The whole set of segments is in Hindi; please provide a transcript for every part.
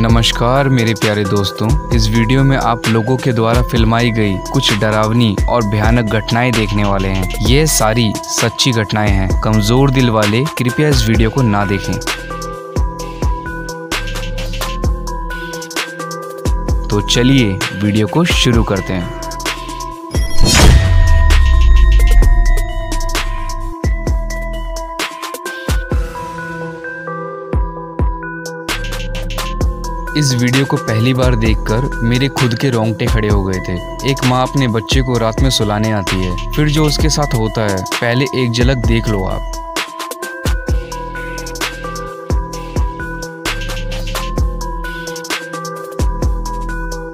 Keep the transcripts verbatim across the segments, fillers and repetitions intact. नमस्कार मेरे प्यारे दोस्तों, इस वीडियो में आप लोगों के द्वारा फिल्माई गई कुछ डरावनी और भयानक घटनाएं देखने वाले हैं। ये सारी सच्ची घटनाएं हैं। कमजोर दिल वाले कृपया इस वीडियो को ना देखें। तो चलिए वीडियो को शुरू करते हैं। इस वीडियो को पहली बार देखकर मेरे खुद के रोंगटे खड़े हो गए थे। एक माँ अपने बच्चे को रात में सुलाने आती है, फिर जो उसके साथ होता है पहले एक झलक देख लो आप।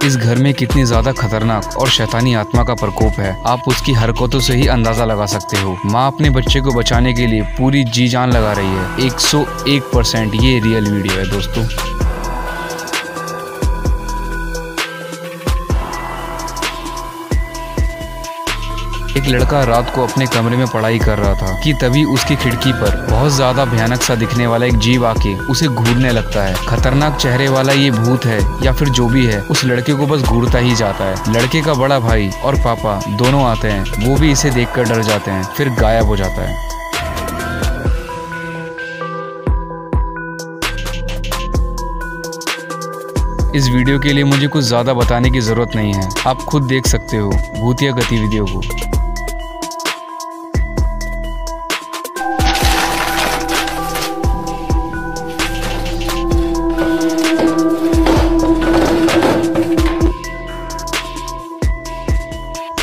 इस घर में कितनी ज्यादा खतरनाक और शैतानी आत्मा का प्रकोप है, आप उसकी हरकतों से ही अंदाजा लगा सकते हो। माँ अपने बच्चे को बचाने के लिए पूरी जी जान लगा रही है। एक सौ एक परसेंट ये रियल वीडियो है दोस्तों। एक लड़का रात को अपने कमरे में पढ़ाई कर रहा था कि तभी उसकी खिड़की पर बहुत ज्यादा भयानक सा दिखने वाला एक जीव आके उसे घूरने लगता है। खतरनाक चेहरे वाला ये भूत है या फिर जो भी है, उस लड़के को बस घूरता ही जाता है। लड़के का बड़ा भाई और पापा दोनों आते हैं, वो भी इसे देखकर डर जाते हैं, फिर गायब हो जाता है। इस वीडियो के लिए मुझे कुछ ज्यादा बताने की जरूरत नहीं है, आप खुद देख सकते हो भूतिया गतिविधियों को।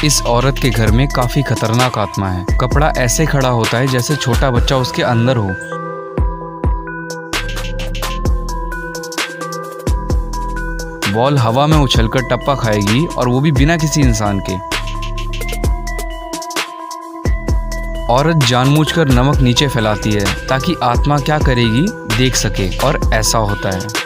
इस औरत के घर में काफी खतरनाक आत्मा है। कपड़ा ऐसे खड़ा होता है जैसे छोटा बच्चा उसके अंदर हो। बॉल हवा में उछलकर टप्पा खाएगी और वो भी बिना किसी इंसान के। औरत जानबूझकर नमक नीचे फैलाती है ताकि आत्मा क्या करेगी देख सके, और ऐसा होता है।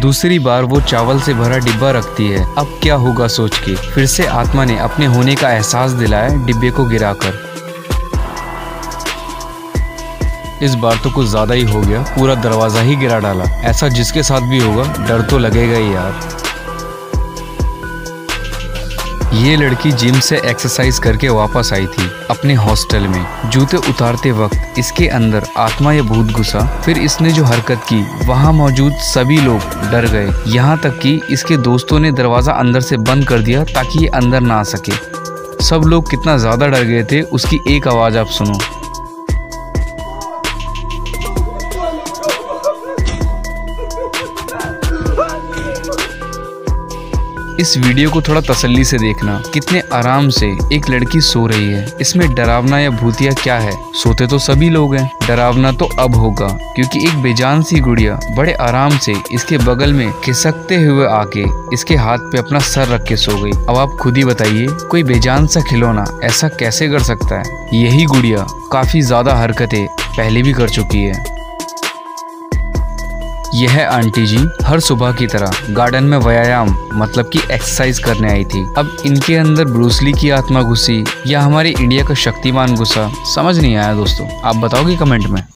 दूसरी बार वो चावल से भरा डिब्बा रखती है, अब क्या होगा सोच के। फिर से आत्मा ने अपने होने का एहसास दिलाया डिब्बे को गिराकर। इस बार तो कुछ ज्यादा ही हो गया, पूरा दरवाजा ही गिरा डाला। ऐसा जिसके साथ भी होगा डर तो लगेगा ही यार। ये लड़की जिम से एक्सरसाइज करके वापस आई थी अपने हॉस्टल में। जूते उतारते वक्त इसके अंदर आत्मा या भूत घुसा, फिर इसने जो हरकत की वहाँ मौजूद सभी लोग डर गए। यहाँ तक कि इसके दोस्तों ने दरवाजा अंदर से बंद कर दिया ताकि ये अंदर ना आ सके। सब लोग कितना ज्यादा डर गए थे, उसकी एक आवाज आप सुनो। इस वीडियो को थोड़ा तसल्ली से देखना, कितने आराम से एक लड़की सो रही है। इसमें डरावना या भूतिया क्या है, सोते तो सभी लोग हैं। डरावना तो अब होगा क्योंकि एक बेजान सी गुड़िया बड़े आराम से इसके बगल में खिसकते हुए आके इसके हाथ पे अपना सर रख के सो गई। अब आप खुद ही बताइए, कोई बेजान सा खिलौना ऐसा कैसे कर सकता है। यही गुड़िया काफी ज्यादा हरकतें पहले भी कर चुकी है। यह आंटी जी हर सुबह की तरह गार्डन में व्यायाम मतलब कि एक्सरसाइज करने आई थी। अब इनके अंदर ब्रूस ली की आत्मा घुसी या हमारे इंडिया का शक्तिमान घुसा, समझ नहीं आया दोस्तों। आप बताओगे कमेंट में।